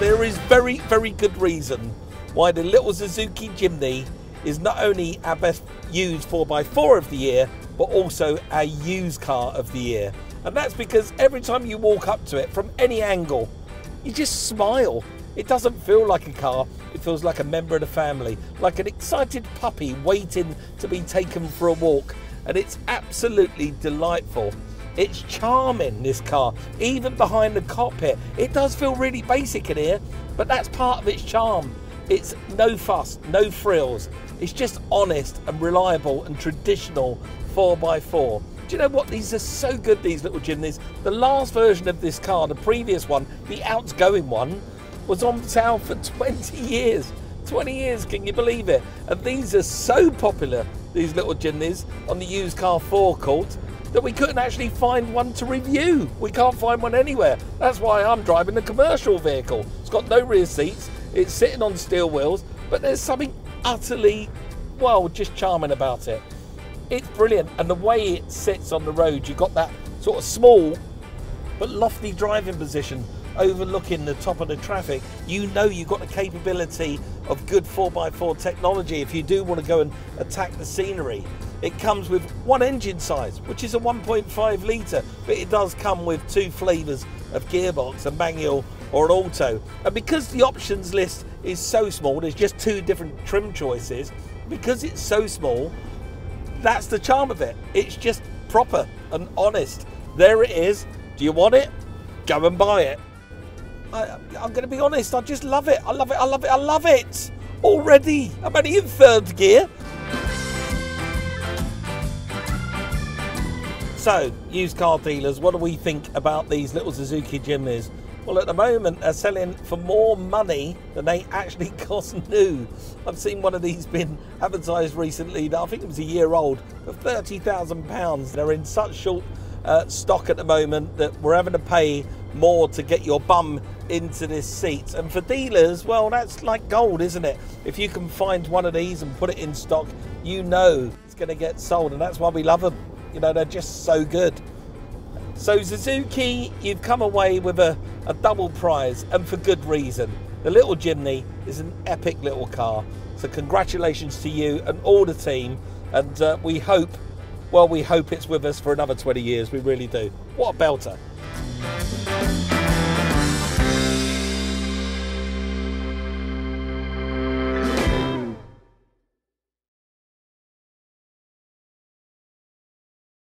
There is very, very good reason why the little Suzuki Jimny is not only our best used 4x4 of the year, but also our used car of the year. And that's because every time you walk up to it from any angle, you just smile. It doesn't feel like a car, it feels like a member of the family, like an excited puppy waiting to be taken for a walk. And it's absolutely delightful. It's charming, this car, even behind the cockpit. It does feel really basic in here, but that's part of its charm. It's no fuss, no frills. It's just honest and reliable and traditional 4x4. Do you know what? These are so good, these little Jimnys. The last version of this car, the previous one, the outgoing one, was on sale for 20 years. 20 years, can you believe it? And these are so popular, these little Jimnys, on the used car forecourt, that we couldn't actually find one to review. We can't find one anywhere. That's why I'm driving a commercial vehicle. It's got no rear seats, it's sitting on steel wheels, but there's something utterly, well, just charming about it. It's brilliant, and the way it sits on the road, you've got that sort of small but lofty driving position overlooking the top of the traffic. You know you've got the capability of good 4x4 technology if you do want to go and attack the scenery. It comes with one engine size, which is a 1.5 litre, but it does come with two flavours of gearbox, a manual or an auto. And because the options list is so small, there's just two different trim choices, because it's so small, that's the charm of it. It's just proper and honest. There it is. Do you want it? Go and buy it. I'm going to be honest, I just love it. I love it, I love it, I love it. Already, I'm only in third gear. So, used car dealers, what do we think about these little Suzuki Jimnys? Well, at the moment, they're selling for more money than they actually cost new. I've seen one of these been advertised recently that I think it was a year old for £30,000. They're in such short stock at the moment that we're having to pay more to get your bum into this seat. And for dealers, well, that's like gold, isn't it? If you can find one of these and put it in stock, you know it's going to get sold, and that's why we love them. You know, they're just so good. So Suzuki, you've come away with a double prize, and for good reason. The little Jimny is an epic little car. So congratulations to you and all the team. And we hope it's with us for another 20 years. We really do. What a belter.